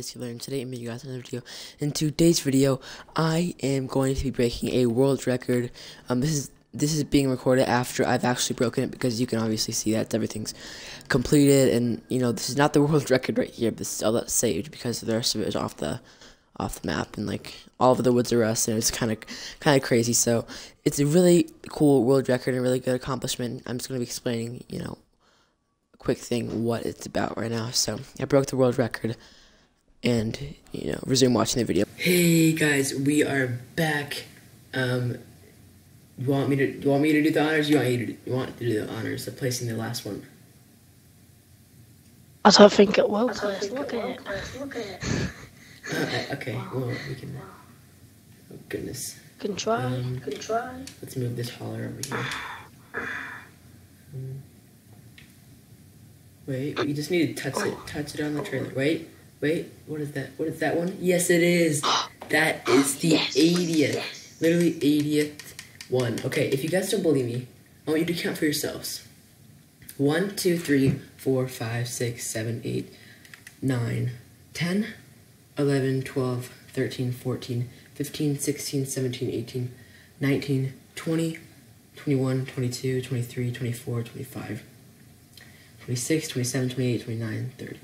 guys, you learned today. I'm meeting you guys in another video. In today's video, I am going to be breaking a world record. This is being recorded after I've actually broken it, because you can obviously see that everything's completed, and you know this is not the world record right here, but this is all that's saved because the rest of it is off the map, and like all of the woods are us, and it's kind of crazy. So it's a really cool world record and a really good accomplishment. I'm just gonna be explaining, you know, a quick thing what it's about right now. So I broke the world record, and you know, resume watching the video. Hey guys, we are back. You want me to do the honors? You want to do the honors of placing the last one? I don't think it will. Look at it. Okay. Well, we can. Oh goodness. Can try. Let's move this holler over here. Wait. You just need to touch it. Touch it on the trailer. Wait. What is that? What is that one? Yes, it is. That is the 80th. Yes. Literally 80th. One. Okay, if you guys don't believe me, I want you to count for yourselves. 1, 2, 3, 4, 5, 6, 7, 8, 9, 10, 11, 12, 13, 14, 15, 16, 17, 18, 19, 20, 21, 22, 23, 24, 25, 26, 27, 28, 29, 30,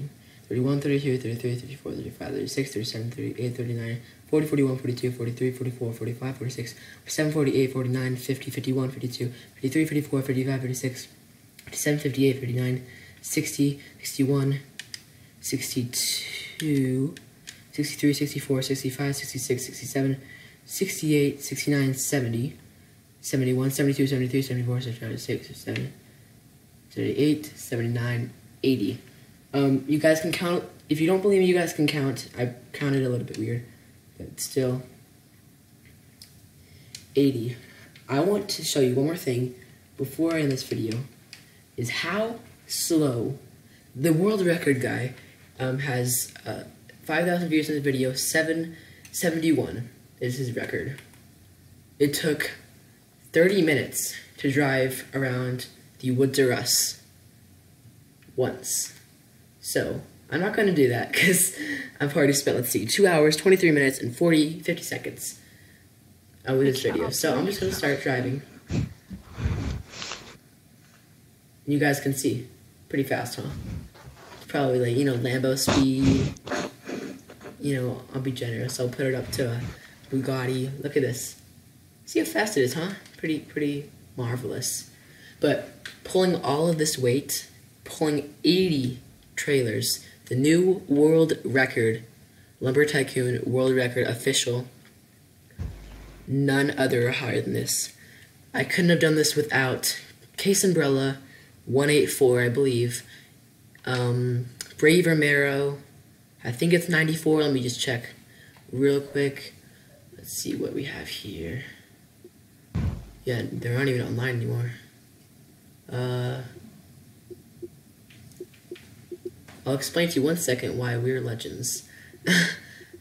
31, 32, 33, 34, 35, 36, 37, 38, 39, 40, 41, 42, 43, 44, 45, 46, 47, 48, 49, 50, 51, 52, 53, 54, 55, 56, 57, 58, 59, 60, 61, 62, 63, 64, 65, 66, 67, 68, 69, 70, 71, 72, 73, 74, 75, 77, 78, 79, 80. You guys can count. If you don't believe me, you guys can count. I counted a little bit weird. It's still 80. I want to show you one more thing before I end this video, is how slow the world record guy has 5,000 views in the video, 771 is his record. It took 30 minutes to drive around the woods or us once. So I'm not going to do that because I've already spent, let's see, 2 hours, 23 minutes, and 50 seconds with this video. So I'm just going to start driving. You guys can see. Pretty fast, huh? Probably like, you know, Lambo speed. You know, I'll be generous. I'll put it up to a Bugatti. Look at this. See how fast it is, huh? Pretty marvelous. But pulling all of this weight, pulling 80 trailers, the new world record, Lumber Tycoon world record official, none other higher than this. I couldn't have done this without Case Umbrella 184, I believe, Brave Romero, I think it's 94, let me just check real quick, let's see what we have here. Yeah, they're not even online anymore. I'll explain to you one second why we're legends.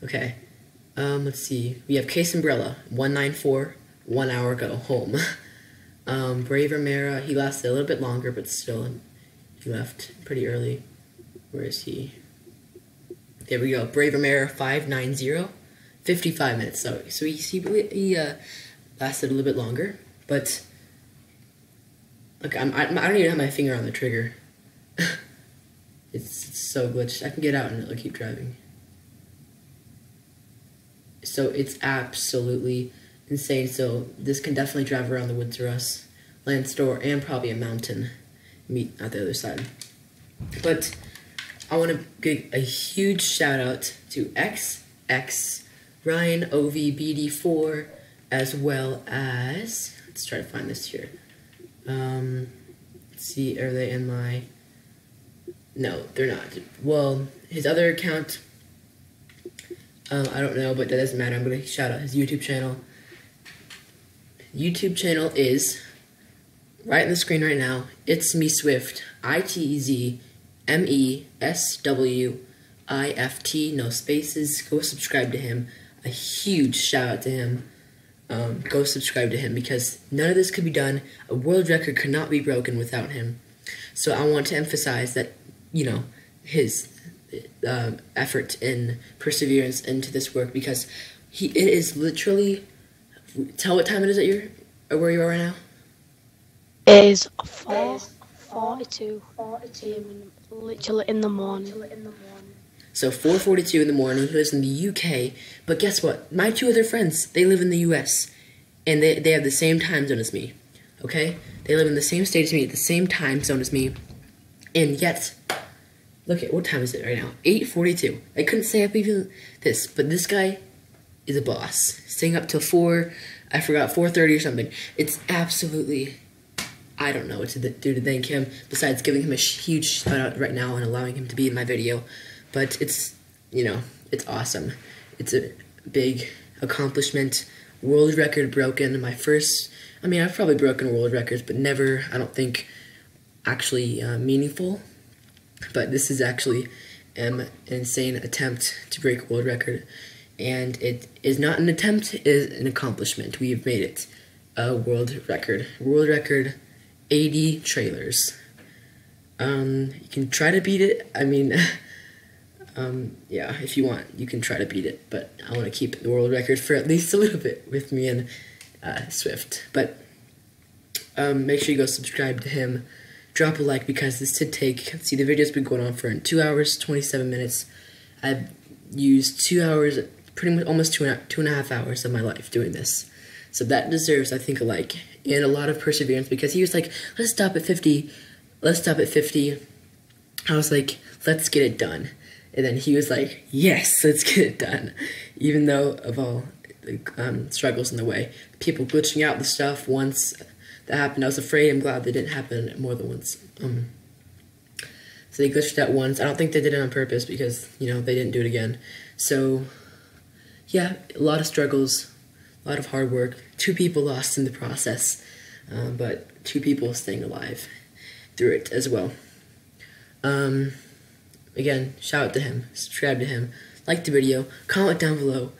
Okay, let's see. We have Case Umbrella, 194, 1 hour ago, home. Brave Romero, he lasted a little bit longer, but still, he left pretty early. Where is he? There we go, Brave Romero, 590, 55 minutes, so he lasted a little bit longer, but, look, I don't even have my finger on the trigger. It's so glitched. I can get out and it'll keep driving. So it's absolutely insane. So this can definitely drive around the woods or us, land store, and probably a mountain meet at the other side. But I want to give a huge shout out to XX Ryan OV BD4, as well as, let's try to find this here. Let's see, are they in my... No, they're not. Well, his other account, I don't know, but that doesn't matter. I'm going to shout out his YouTube channel. YouTube channel is right on the screen right now. It's Me Swift, ITEZMESWIFT, no spaces. Go subscribe to him. A huge shout out to him. Go subscribe to him, because none of this could be done. A world record could not be broken without him. So I want to emphasize that, you know, his effort and perseverance into this work, because it is literally, tell what time it is at your, or where you are right now? It is 4:42 literally in the morning. So 4:42 in the morning, who is in the UK, but guess what? My two other friends, they live in the US, and they have the same time zone as me, okay? They live in the same state as me, at the same time zone as me, and yet, look at, what time is it right now? 8:42. I couldn't stay up even this, but this guy is a boss. Staying up till 4, I forgot, 4:30 or something. It's absolutely, I don't know what to do to thank him, besides giving him a huge shout out right now and allowing him to be in my video. But it's, you know, it's awesome. It's a big accomplishment. World record broken. My first, I mean, I've probably broken world records, but never, I don't think, actually meaningful. But this is actually an insane attempt to break world record. And it is not an attempt, it is an accomplishment. We have made it a world record. World record 80 trailers. You can try to beat it. I mean, yeah, if you want, you can try to beat it. But I want to keep the world record for at least a little bit with me and Swift. But make sure you go subscribe to him. Drop a like, because this did take, see, the video's been going on for 2 hours, 27 minutes. I've used 2 hours, pretty much almost 2.5 hours of my life doing this. So that deserves, I think, a like and a lot of perseverance, because he was like, let's stop at 50, let's stop at 50. I was like, let's get it done. And then he was like, yes, let's get it done. Even though of all the struggles in the way, people glitching out the stuff once, that happened. I was afraid. I'm glad they didn't happen more than once. So they glitched out once. I don't think they did it on purpose, because, you know, they didn't do it again. So, yeah, a lot of struggles, a lot of hard work. 2 people lost in the process, but 2 people staying alive through it as well. Again, shout out to him. Subscribe to him. Like the video. Comment down below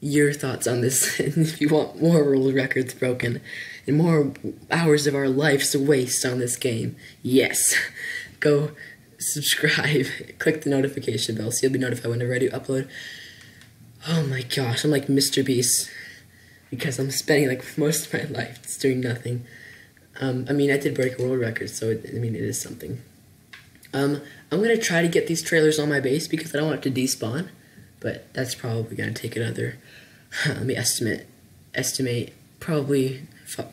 your thoughts on this, and if you want more world records broken and more hours of our lives to waste on this game, yes, go subscribe, click the notification bell so you'll be notified whenever I do upload. Oh my gosh, I'm like Mr. Beast, because I'm spending like most of my life just doing nothing. I mean, I did break a world record, so it is something. I'm gonna try to get these trailers on my base, because I don't want it to despawn. But that's probably going to take another, let me estimate, probably,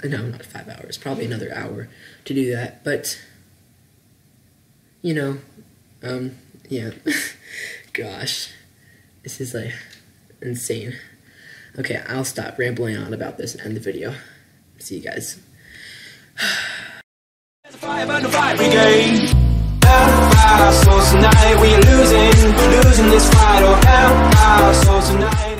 no, not 5 hours, probably another hour to do that. But, you know, yeah, gosh, this is, like, insane. Okay, I'll stop rambling on about this and end the video. See you guys. Tonight we're losing this fight, oh hell, so tonight.